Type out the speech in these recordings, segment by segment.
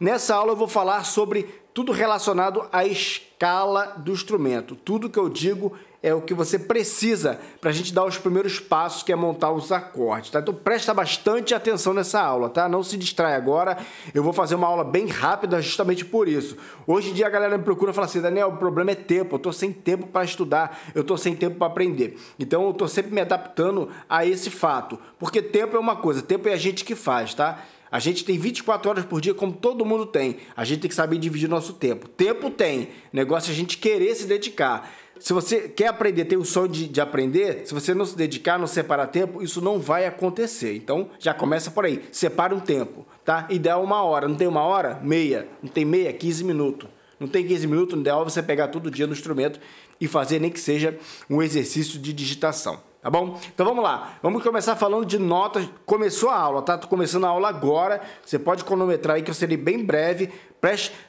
Nessa aula eu vou falar sobre tudo relacionado à escala do instrumento. Tudo que eu digo é o que você precisa para a gente dar os primeiros passos, que é montar os acordes, tá? Então presta bastante atenção nessa aula, tá? Não se distrai agora, eu vou fazer uma aula bem rápida justamente por isso. Hoje em dia a galera me procura e fala assim, Daniel, o problema é tempo, eu tô sem tempo para estudar, eu tô sem tempo para aprender. Então eu tô sempre me adaptando a esse fato, porque tempo é uma coisa, tempo é a gente que faz, tá? A gente tem 24 horas por dia, como todo mundo tem. A gente tem que saber dividir nosso tempo. Tempo tem. Negócio é a gente querer se dedicar. Se você quer aprender, tem o sonho de aprender, se você não se dedicar, não separar tempo, isso não vai acontecer. Então, já começa por aí. Separa um tempo, tá? E dá uma hora. Não tem uma hora? Meia. Não tem meia? 15 minutos. Não tem 15 minutos? Não é você pegar todo dia no instrumento e fazer nem que seja um exercício de digitação. Tá bom? Então vamos lá, vamos começar falando de notas. Começou a aula, tá? Tô começando a aula agora, você pode cronometrar aí que eu serei bem breve.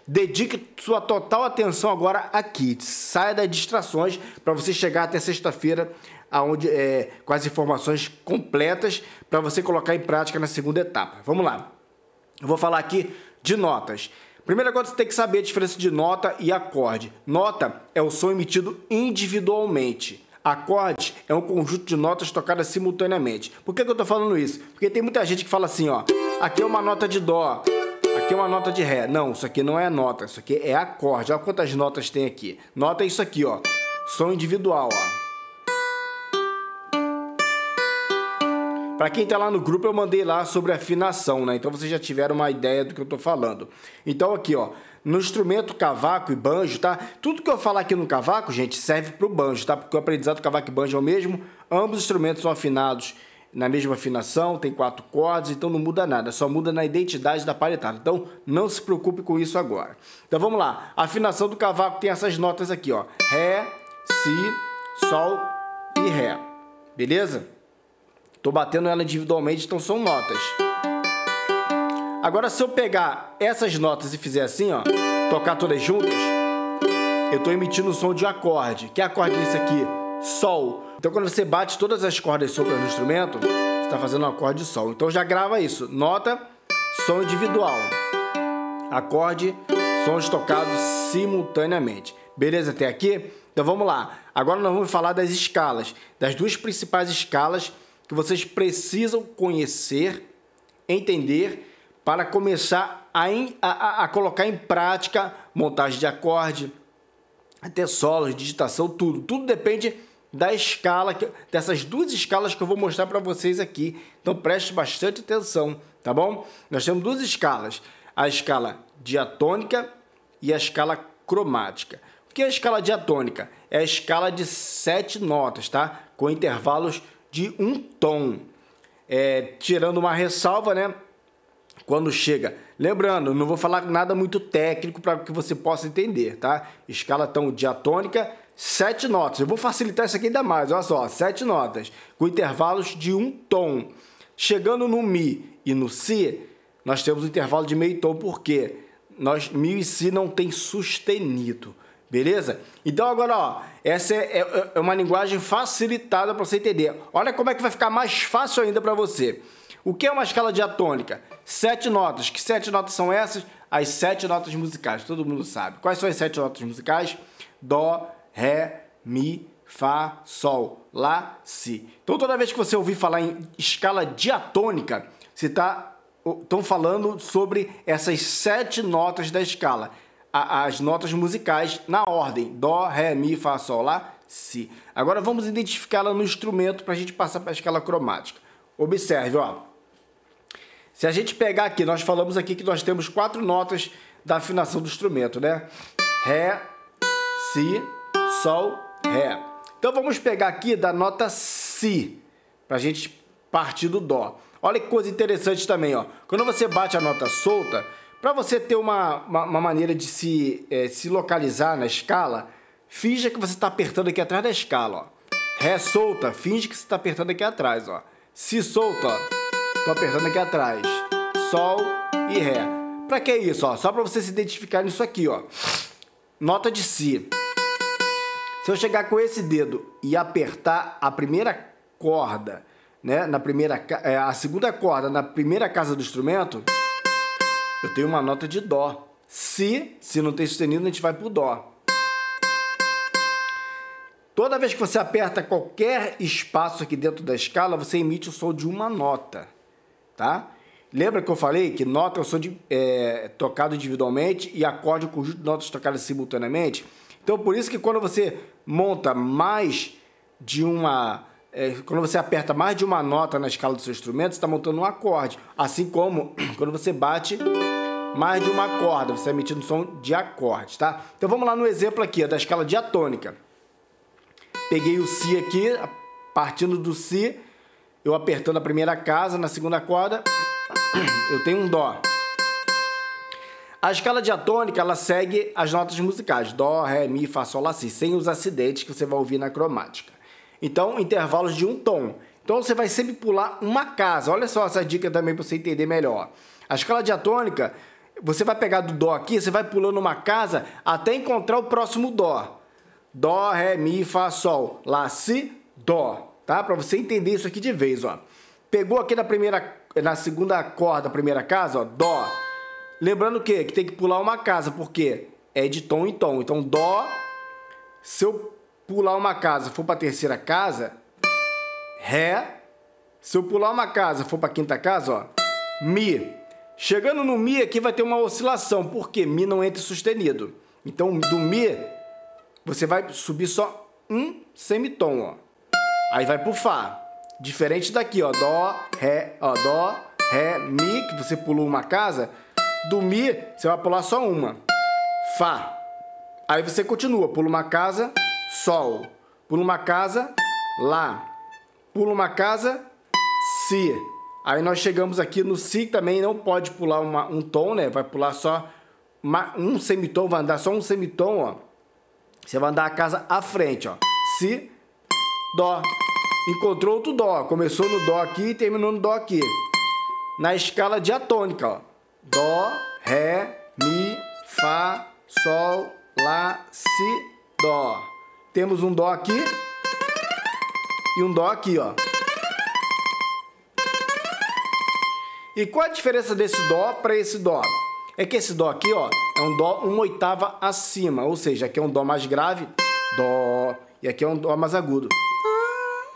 Dedique sua total atenção agora aqui, saia das distrações para você chegar até sexta-feira aonde, com as informações completas para você colocar em prática na segunda etapa. Vamos lá, eu vou falar aqui de notas. Primeira coisa, você tem que saber a diferença de nota e acorde. Nota é o som emitido individualmente. Acorde é um conjunto de notas tocadas simultaneamente. Por que eu tô falando isso? Porque tem muita gente que fala assim, ó, aqui é uma nota de dó, aqui é uma nota de ré. Não, isso aqui não é nota, isso aqui é acorde. Olha quantas notas tem aqui. Nota é isso aqui, ó, som individual, ó. Para quem tá lá no grupo, eu mandei lá sobre afinação, né? Então vocês já tiveram uma ideia do que eu tô falando. Então aqui, ó, no instrumento cavaco e banjo, tá? Tudo que eu falar aqui no cavaco, gente, serve pro banjo, tá? Porque o aprendizado do cavaco e banjo é o mesmo. Ambos os instrumentos são afinados na mesma afinação, tem 4 cordas, então não muda nada, só muda na identidade da paletada. Então não se preocupe com isso agora. Então vamos lá. A afinação do cavaco tem essas notas aqui, ó: ré, si, sol e ré. Beleza? Tô batendo ela individualmente, então são notas. Agora, se eu pegar essas notas e fizer assim, ó, tocar todas juntas, eu tô emitindo o som de um acorde. Que acorde é esse aqui? Sol. Então, quando você bate todas as cordas soltas no instrumento, você tá fazendo um acorde de sol. Então, já grava isso. Nota, som individual. Acorde, sons tocados simultaneamente. Beleza até aqui? Então, vamos lá. Agora, nós vamos falar das escalas. Das duas principais escalas que vocês precisam conhecer, entender, para começar a colocar em prática montagem de acorde, até solos, digitação, tudo. Tudo depende da escala, dessas duas escalas que eu vou mostrar para vocês aqui. Então preste bastante atenção, tá bom? Nós temos duas escalas, a escala diatônica e a escala cromática. O que é a escala diatônica? É a escala de 7 notas, tá? Com intervalos de um tom, tirando uma ressalva, né? Quando chega, lembrando, não vou falar nada muito técnico para que você possa entender, tá? Escala tão diatônica, 7 notas. Eu vou facilitar isso aqui ainda mais, olha só, 7 notas com intervalos de um tom. Chegando no mi e no si, nós temos um intervalo de meio tom, porque nós mi e si não tem sustenido. Beleza? Então agora, ó, essa é uma linguagem facilitada para você entender. Olha como é que vai ficar mais fácil ainda para você. O que é uma escala diatônica? 7 notas. Que 7 notas são essas? As 7 notas musicais, todo mundo sabe. Quais são as 7 notas musicais? Dó, ré, mi, fá, sol, lá, si. Então toda vez que você ouvir falar em escala diatônica, você estão falando sobre essas 7 notas da escala. As notas musicais na ordem: dó, ré, mi, fá, sol, lá, si. Agora vamos identificá-la no instrumento para a gente passar para a escala cromática. Observe, ó. Se a gente pegar aqui, nós falamos aqui que nós temos 4 notas da afinação do instrumento, né? Ré, si, sol, ré. Então vamos pegar aqui da nota si para a gente partir do dó. Olha que coisa interessante também, ó. Quando você bate a nota solta, para você ter uma maneira de se localizar na escala, finge que você está apertando aqui atrás da escala, ó. Ré solta, finge que você está apertando aqui atrás, ó. Si solta, ó, tô apertando aqui atrás. Sol e ré. Para que isso, ó? Só para você se identificar nisso aqui, ó. Nota de si. Se eu chegar com esse dedo e apertar a primeira corda, né, a segunda corda na primeira casa do instrumento, eu tenho uma nota de dó. Se não tem sustenido, a gente vai pro dó. Toda vez que você aperta qualquer espaço aqui dentro da escala, você emite o som de uma nota, tá? Lembra que eu falei que nota é o som tocado individualmente e acorde é o conjunto de notas tocadas simultaneamente? Então, por isso que quando você monta mais de uma... quando você aperta mais de uma nota na escala do seu instrumento, você está montando um acorde. Assim como quando você bate mais de uma corda, você está emitindo som de acorde, tá? Então, vamos lá no exemplo aqui, da escala diatônica. Peguei o Si aqui, partindo do Si, eu apertando a primeira casa, na segunda corda, eu tenho um Dó. A escala diatônica, ela segue as notas musicais, Dó, Ré, Mi, Fá, Sol, Lá, Si, sem os acidentes que você vai ouvir na cromática. Então, intervalos de um tom. Então, você vai sempre pular uma casa. Olha só essa dica também para você entender melhor. A escala diatônica, você vai pegar do Dó aqui, você vai pulando uma casa até encontrar o próximo Dó. Dó, Ré, Mi, Fá, Sol, Lá, Si, Dó, tá? Para você entender isso aqui de vez, ó. Pegou aqui na segunda corda, primeira casa, ó, Dó. Lembrando que tem que pular uma casa, porque é de tom em tom. Então, Dó, se eu pular uma casa, for para a terceira casa, Ré. Se eu pular uma casa, for para a quinta casa, ó, Mi. Chegando no Mi aqui vai ter uma oscilação, porque Mi não entra sustenido. Então, do Mi... você vai subir só um semitom, ó. Aí vai pro Fá. Diferente daqui, ó. Dó, Ré, Mi, que você pulou uma casa. Do Mi, você vai pular só uma. Fá. Aí você continua. Pula uma casa, Sol. Pula uma casa, Lá. Pula uma casa, Si. Aí nós chegamos aqui no Si, também não pode pular um tom, né? Vai pular só um semitom, vai andar só um semitom, ó. Você vai andar a casa à frente, ó. Si, Dó. Encontrou outro Dó. Começou no Dó aqui e terminou no Dó aqui. Na escala diatônica, ó. Dó, Ré, Mi, Fá, Sol, Lá, Si, Dó. Temos um Dó aqui e um Dó aqui, ó. E qual a diferença desse Dó para esse Dó? É que esse Dó aqui, ó, é um Dó uma oitava acima, ou seja, aqui é um Dó mais grave, Dó, e aqui é um Dó mais agudo.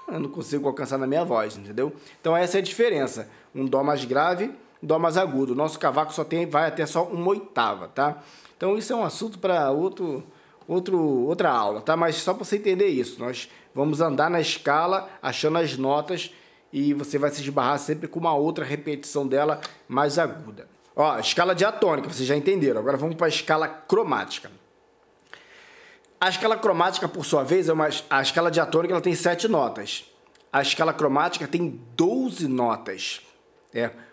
Eu não consigo alcançar na minha voz, entendeu? Então essa é a diferença, um Dó mais grave, um Dó mais agudo. O nosso cavaco vai até só uma oitava, tá? Então isso é um assunto para outra aula, tá? Mas só para você entender isso, nós vamos andar na escala achando as notas e você vai se esbarrar sempre com uma outra repetição dela mais aguda. Ó, escala diatônica, vocês já entenderam. Agora vamos para a escala cromática. A escala cromática, por sua vez, a escala diatônica ela tem 7 notas. A escala cromática tem 12 notas.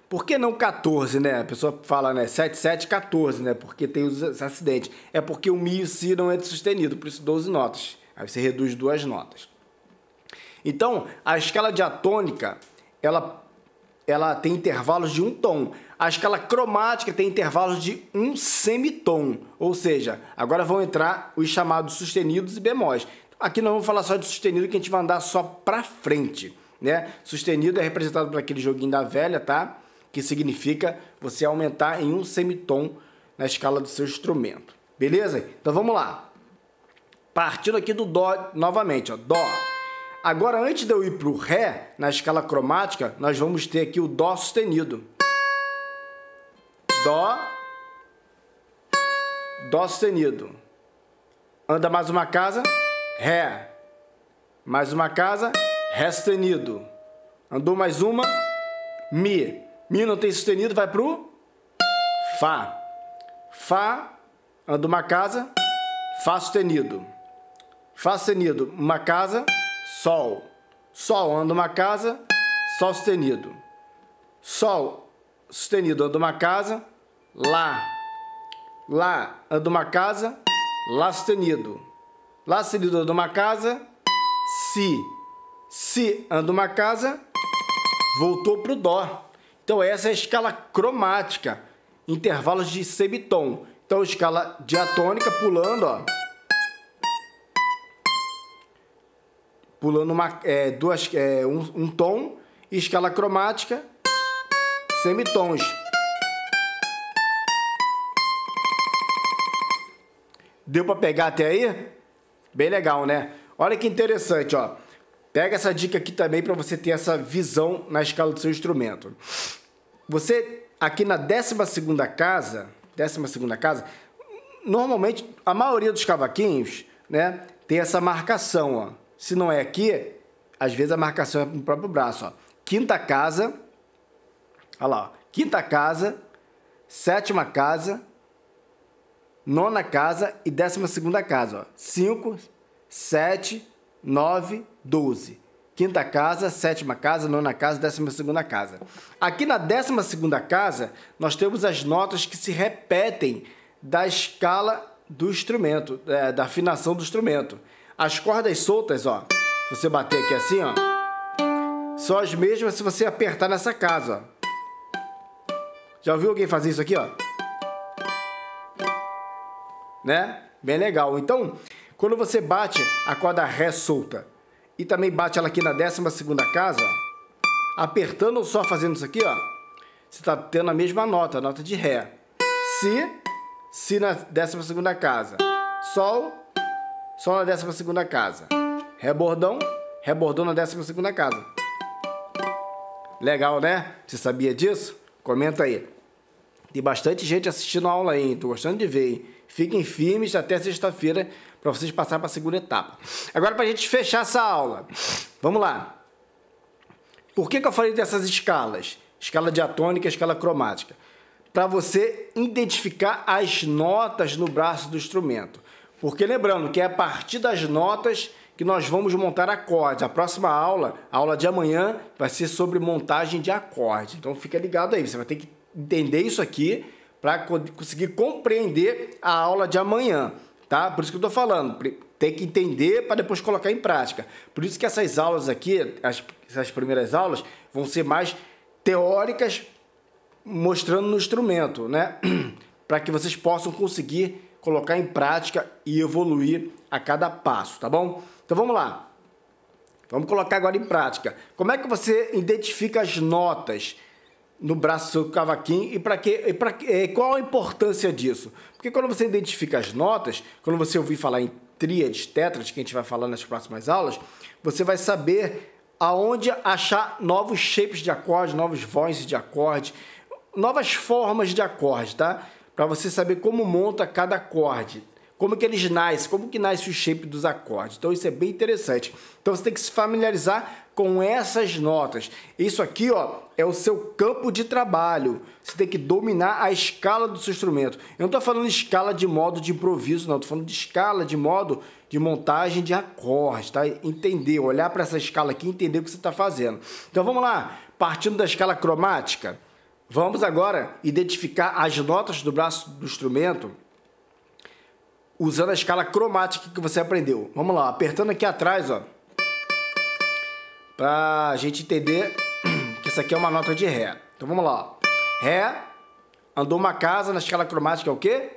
Por que não 14, né? A pessoa fala, né? 7, 7, 14, né? Porque tem os acidentes. É porque o Mi e o Si não é sustenido, por isso 12 notas. Aí você reduz 2 notas. Então, a escala diatônica, ela tem intervalos de um tom. A escala cromática tem intervalos de um semitom. Ou seja, agora vão entrar os chamados sustenidos e bemóis. Aqui nós vamos falar só de sustenido, que a gente vai andar só pra frente, né? Sustenido é representado por aquele joguinho da velha, tá? Que significa você aumentar em um semitom na escala do seu instrumento. Beleza? Então vamos lá. Partindo aqui do Dó novamente, ó. Dó. Agora, antes de eu ir para o Ré, na escala cromática, nós vamos ter aqui o Dó sustenido. Dó. Dó sustenido. Anda mais uma casa. Ré. Mais uma casa. Ré sustenido. Andou mais uma. Mi. Mi não tem sustenido, vai para o Fá. Fá. Anda uma casa. Fá sustenido. Fá sustenido. Uma casa. Sol. Sol, anda uma casa, Sol sustenido. Sol sustenido, anda uma casa, Lá. Lá, anda uma casa, Lá sustenido. Lá sustenido, anda uma casa, Si. Si, anda uma casa, voltou para o Dó. Então essa é a escala cromática, intervalos de semitom. Então escala diatônica pulando, ó. Pulando um tom, escala cromática, semitons. Deu pra pegar até aí? Bem legal, né? Olha que interessante, ó. Pega essa dica aqui também para você ter essa visão na escala do seu instrumento. Você, aqui na 12ª casa, 12ª casa, normalmente, a maioria dos cavaquinhos, né, tem essa marcação, ó. Se não é aqui, às vezes a marcação é no próprio braço, ó. 5ª casa, olha lá, ó. 5ª casa, 7ª casa, 9ª casa e 12ª casa, ó. 5, 7, 9, 12. 5ª casa, 7ª casa, 9ª casa, 12ª casa. Aqui na 12ª casa, nós temos as notas que se repetem da escala do instrumento, da afinação do instrumento. As cordas soltas, ó, se você bater aqui assim, ó, são as mesmas se você apertar nessa casa, ó. Já ouviu alguém fazer isso aqui, ó? Né? Bem legal. Então, quando você bate a corda ré solta e também bate ela aqui na 12ª casa, ó, apertando ou só fazendo isso aqui, ó, você está tendo a mesma nota, a nota de ré. Si na 12ª casa. Sol na 12ª casa. Ré bordão na 12ª casa. Legal, né? Você sabia disso? Comenta aí. Tem bastante gente assistindo a aula aí, tô gostando de ver, hein? Fiquem firmes até sexta-feira para vocês passarem para a 2ª etapa. Agora, para a gente fechar essa aula, vamos lá. Por que eu falei dessas escalas? Escala diatônica, escala cromática. Para você identificar as notas no braço do instrumento. Porque lembrando que é a partir das notas que nós vamos montar acordes. A próxima aula, a aula de amanhã, vai ser sobre montagem de acorde. Então fica ligado aí, você vai ter que entender isso aqui para conseguir compreender a aula de amanhã, tá? Por isso que eu tô falando, tem que entender para depois colocar em prática. Por isso que essas aulas aqui, essas primeiras aulas, vão ser mais teóricas, mostrando no instrumento, né? Para que vocês possam conseguir colocar em prática e evoluir a cada passo, tá bom? Então vamos lá, vamos colocar agora em prática. Como é que você identifica as notas no braço do cavaquinho e qual a importância disso? Porque quando você identifica as notas, quando você ouvir falar em tríades, tétrades, que a gente vai falar nas próximas aulas, você vai saber aonde achar novos shapes de acorde, novos voices de acorde, novas formas de acorde, tá? Para você saber como monta cada acorde, como que eles nascem, como que nasce o shape dos acordes. Então isso é bem interessante. Então você tem que se familiarizar com essas notas. Isso aqui, ó, é o seu campo de trabalho. Você tem que dominar a escala do seu instrumento. Eu não estou falando de escala de modo de improviso, não. Estou falando de escala de modo de montagem de acordes, tá? Entender, olhar para essa escala aqui e entender o que você está fazendo. Então vamos lá, partindo da escala cromática. Vamos agora identificar as notas do braço do instrumento usando a escala cromática que você aprendeu. Vamos lá, apertando aqui atrás, ó, pra gente entender que isso aqui é uma nota de ré. Então vamos lá, ó. Ré, andou uma casa, na escala cromática é o quê?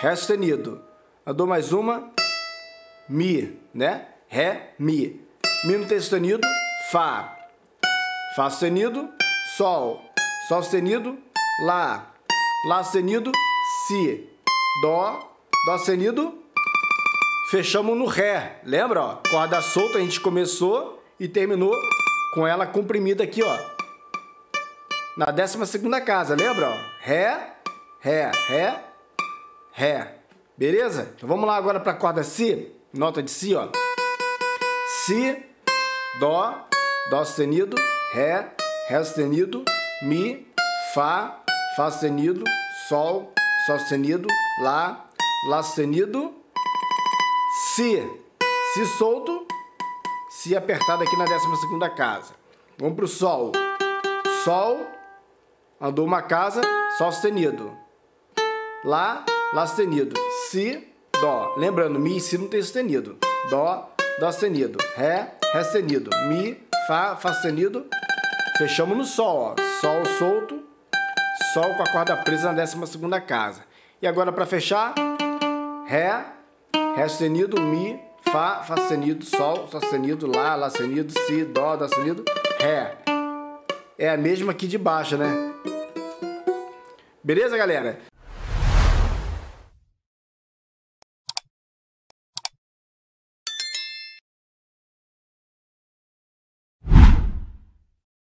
Ré sustenido. Andou mais uma, Mi, né? Ré, Mi. Mi não tem sustenido, Fá. Fá sustenido, Sol. Sol sustenido, Lá. Lá sustenido, Si. Dó. Dó sustenido. Fechamos no Ré. Lembra, ó? Corda solta, a gente começou e terminou com ela comprimida aqui, ó. Na 12ª casa, lembra, ó? Ré, Ré, Ré, Ré. Beleza? Então vamos lá agora para a corda Si. Nota de Si, ó. Si, Dó, Dó sustenido, Ré, Ré sustenido, Mi, Fá, Fá sustenido, Sol, Sol sustenido, Lá, Lá sustenido, Si. Si solto, Si apertado aqui na 12ª casa. Vamos pro Sol. Sol, andou uma casa, Sol sustenido. Lá, Lá sustenido, Si, Dó. Lembrando, Mi e Si não tem sustenido. Dó, Dó sustenido, Ré, Ré sustenido, Mi, Fá, Fá sustenido. Fechamos no Sol, ó. Sol solto, Sol com a corda presa na 12ª casa. E agora para fechar, Ré, Ré sustenido, Mi, Fá, Fá sustenido, Sol, Sol sustenido, Lá, Lá sustenido, Si, Dó, Dó sustenido, Ré. É a mesma aqui de baixo, né? Beleza, galera?